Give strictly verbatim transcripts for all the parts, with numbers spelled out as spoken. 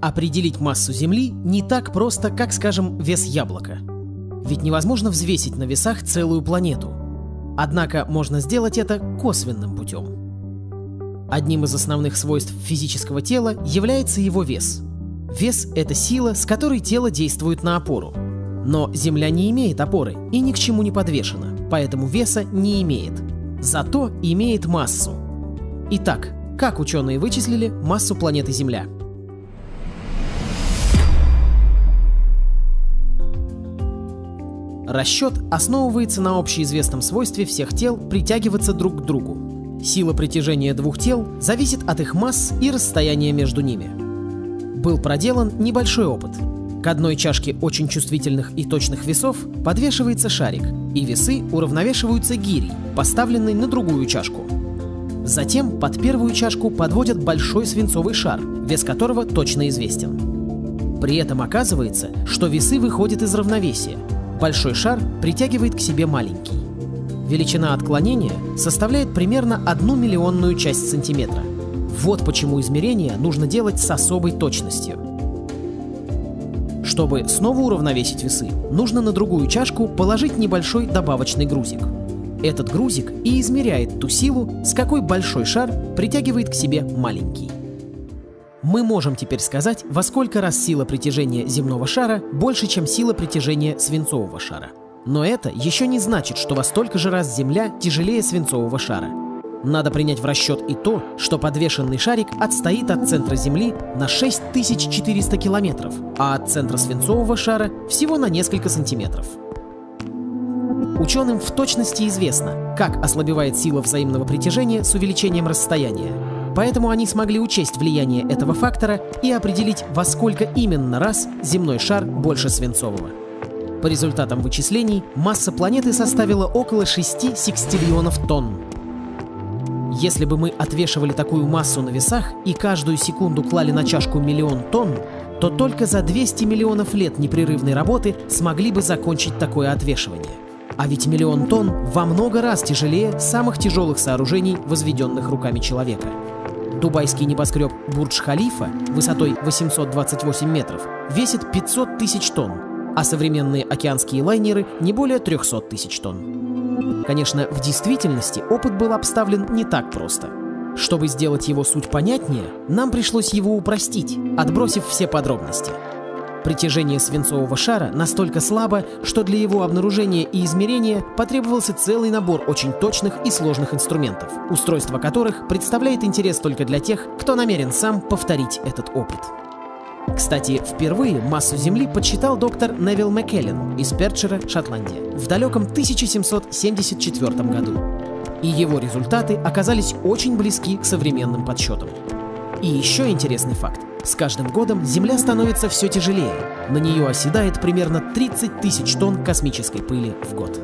Определить массу Земли не так просто, как, скажем, вес яблока. Ведь невозможно взвесить на весах целую планету. Однако можно сделать это косвенным путем. Одним из основных свойств физического тела является его вес. Вес — это сила, с которой тело действует на опору. Но Земля не имеет опоры и ни к чему не подвешена, поэтому веса не имеет. Зато имеет массу. Итак, как ученые вычислили массу планеты Земля? Расчет основывается на общеизвестном свойстве всех тел притягиваться друг к другу. Сила притяжения двух тел зависит от их масс и расстояния между ними. Был проделан небольшой опыт. К одной чашке очень чувствительных и точных весов подвешивается шарик, и весы уравновешиваются гирей, поставленной на другую чашку. Затем под первую чашку подводят большой свинцовый шар, вес которого точно известен. При этом оказывается, что весы выходят из равновесия. Большой шар притягивает к себе маленький. Величина отклонения составляет примерно одну миллионную часть сантиметра. Вот почему измерения нужно делать с особой точностью. Чтобы снова уравновесить весы, нужно на другую чашку положить небольшой добавочный грузик. Этот грузик и измеряет ту силу, с какой большой шар притягивает к себе маленький. Мы можем теперь сказать, во сколько раз сила притяжения земного шара больше, чем сила притяжения свинцового шара. Но это еще не значит, что во столько же раз Земля тяжелее свинцового шара. Надо принять в расчет и то, что подвешенный шарик отстоит от центра Земли на шесть тысяч четыреста километров, а от центра свинцового шара всего на несколько сантиметров. Ученым в точности известно, как ослабевает сила взаимного притяжения с увеличением расстояния. Поэтому они смогли учесть влияние этого фактора и определить, во сколько именно раз земной шар больше свинцового. По результатам вычислений масса планеты составила около шести секстиллионов тонн. Если бы мы отвешивали такую массу на весах и каждую секунду клали на чашку миллион тонн, то только за двести миллионов лет непрерывной работы смогли бы закончить такое отвешивание. А ведь миллион тонн во много раз тяжелее самых тяжелых сооружений, возведенных руками человека. Дубайский небоскреб Бурдж-Халифа высотой восемьсот двадцать восемь метров весит пятьсот тысяч тонн, а современные океанские лайнеры не более трехсот тысяч тонн. Конечно, в действительности опыт был обставлен не так просто. Чтобы сделать его суть понятнее, нам пришлось его упростить, отбросив все подробности. Притяжение свинцового шара настолько слабо, что для его обнаружения и измерения потребовался целый набор очень точных и сложных инструментов, устройство которых представляет интерес только для тех, кто намерен сам повторить этот опыт. Кстати, впервые массу Земли подсчитал доктор Невилл Маккеллен из Перчера, Шотландия, в далеком тысяча семьсот семьдесят четвёртом году. И его результаты оказались очень близки к современным подсчетам. И еще интересный факт. С каждым годом Земля становится все тяжелее. На нее оседает примерно тридцать тысяч тонн космической пыли в год.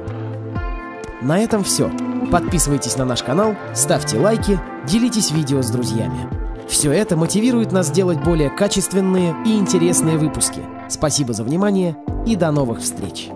На этом все. Подписывайтесь на наш канал, ставьте лайки, делитесь видео с друзьями. Все это мотивирует нас делать более качественные и интересные выпуски. Спасибо за внимание и до новых встреч!